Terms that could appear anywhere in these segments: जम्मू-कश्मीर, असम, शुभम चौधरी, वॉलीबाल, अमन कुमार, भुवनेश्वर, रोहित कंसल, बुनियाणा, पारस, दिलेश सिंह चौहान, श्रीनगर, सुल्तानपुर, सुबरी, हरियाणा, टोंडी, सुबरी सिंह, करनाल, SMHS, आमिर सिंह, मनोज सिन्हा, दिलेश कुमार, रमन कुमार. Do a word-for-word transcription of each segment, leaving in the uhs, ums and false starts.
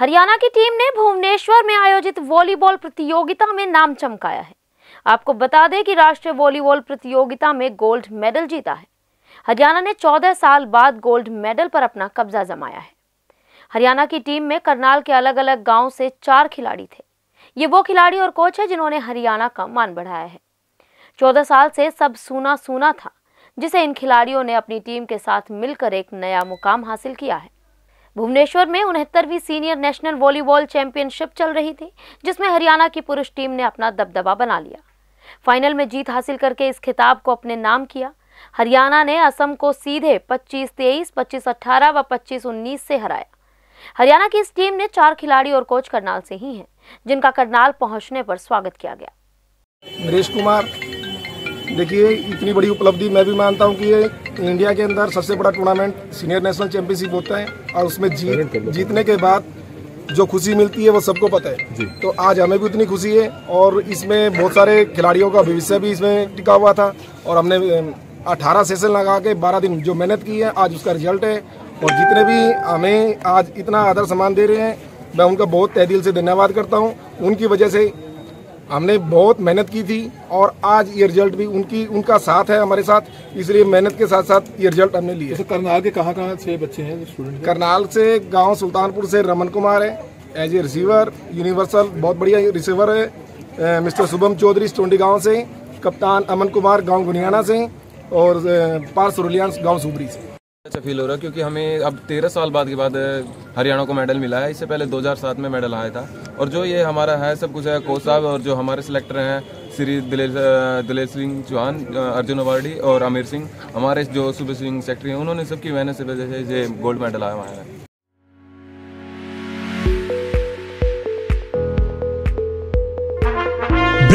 हरियाणा की टीम ने भुवनेश्वर में आयोजित वॉलीबॉल प्रतियोगिता में नाम चमकाया है। आपको बता दें कि राष्ट्रीय वॉलीबॉल प्रतियोगिता में गोल्ड मेडल जीता है। हरियाणा ने चौदह साल बाद गोल्ड मेडल पर अपना कब्जा जमाया है। हरियाणा की टीम में करनाल के अलग अलग गाँव से चार खिलाड़ी थे। ये वो खिलाड़ी और कोच है जिन्होंने हरियाणा का मान बढ़ाया है। चौदह साल से सब सूना सूना था, जिसे इन खिलाड़ियों ने अपनी टीम के साथ मिलकर एक नया मुकाम हासिल किया है। भुवनेश्वर में उनहत्तरवीं सीनियर नेशनल वॉलीबॉल चैंपियनशिप चल रही थी, जिसमें हरियाणा की पुरुष टीम ने अपना दबदबा बना लिया। फाइनल में जीत हासिल करके इस खिताब को अपने नाम किया। हरियाणा ने असम को सीधे पच्चीस तेईस, पच्चीस अठारह व पच्चीस उन्नीस से हराया। हरियाणा की इस टीम ने चार खिलाड़ी और कोच करनाल से ही हैं, जिनका करनाल पहुंचने पर स्वागत किया गया। दिलेश कुमार, देखिए इतनी बड़ी उपलब्धि मैं भी मानता हूं कि ये इंडिया के अंदर सबसे बड़ा टूर्नामेंट सीनियर नेशनल चैंपियनशिप होता है और उसमें जीत जीतने के बाद जो खुशी मिलती है वो सबको पता है। तो आज हमें भी उतनी खुशी है और इसमें बहुत सारे खिलाड़ियों का भविष्य भी इसमें टिका हुआ था और हमने अठारह सेशन लगा के बारह दिन जो मेहनत की है आज उसका रिजल्ट है। और जितने भी हमें आज इतना आदर सम्मान दे रहे हैं मैं उनका बहुत तहे दिल से धन्यवाद करता हूँ। उनकी वजह से हमने बहुत मेहनत की थी और आज ये रिजल्ट भी उनकी उनका साथ है हमारे साथ, इसलिए मेहनत के साथ साथ ये रिजल्ट हमने लिए। तो करनाल के कहाँ कहाँ से बच्चे हैं स्टूडेंट? करनाल से गांव सुल्तानपुर से रमन कुमार है, एज ए रिसीवर यूनिवर्सल बहुत बढ़िया रिसीवर है। मिस्टर शुभम चौधरी टोंडी गांव से, कप्तान अमन कुमार गाँव बुनियाणा से और पारस गाँव सुबरी से। अच्छा फील हो रहा है क्योंकि हमें अब तेरह साल बाद के बाद हरियाणा को मेडल मिला है। इससे पहले दो हज़ार सात में मेडल आया था। और जो ये हमारा है सब कुछ है, कोच साहब और जो हमारे सिलेक्टर हैं श्री दिलेश दिलेश सिंह चौहान, अर्जुन अवार्डी और आमिर सिंह, हमारे जो सुबरी सिंह सेक्रेटरी हैं, उन्होंने सबकी मेहनत से वजह से ये गोल्ड मेडल आया हुआ है।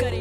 करें।